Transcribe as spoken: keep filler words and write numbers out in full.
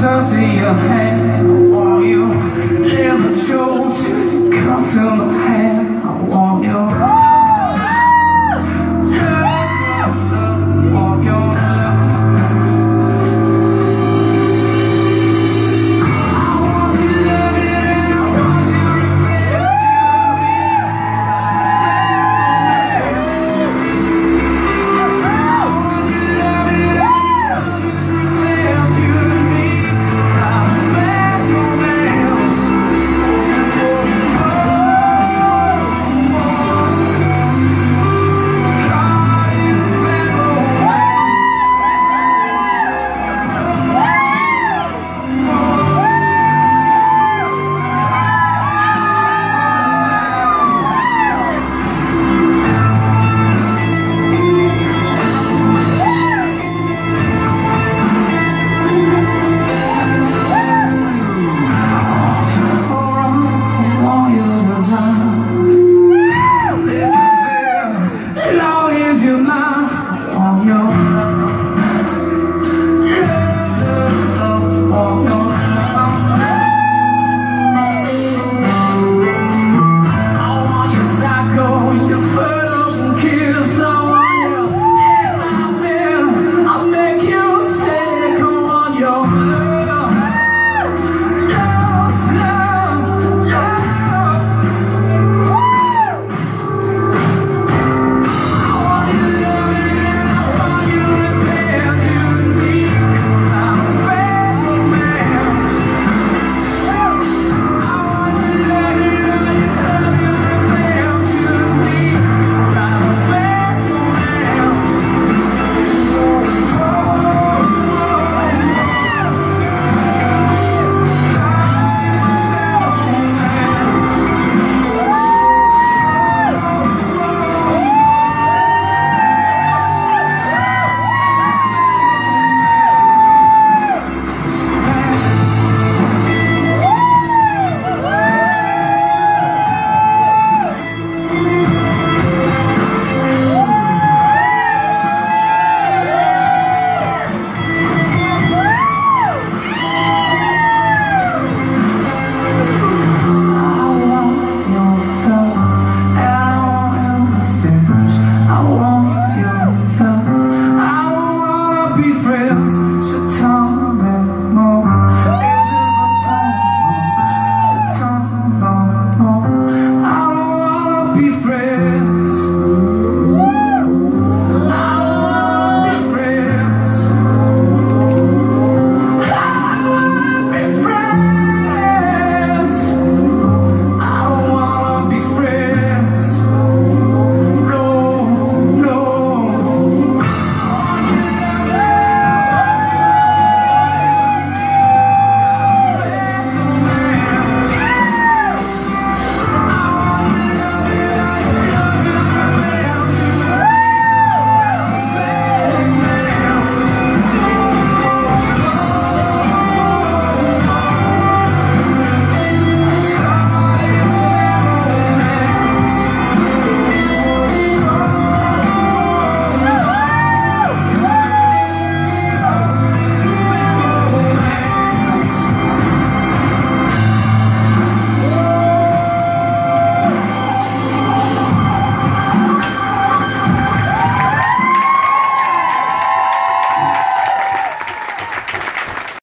Turn to your head while you live the truth. Come to the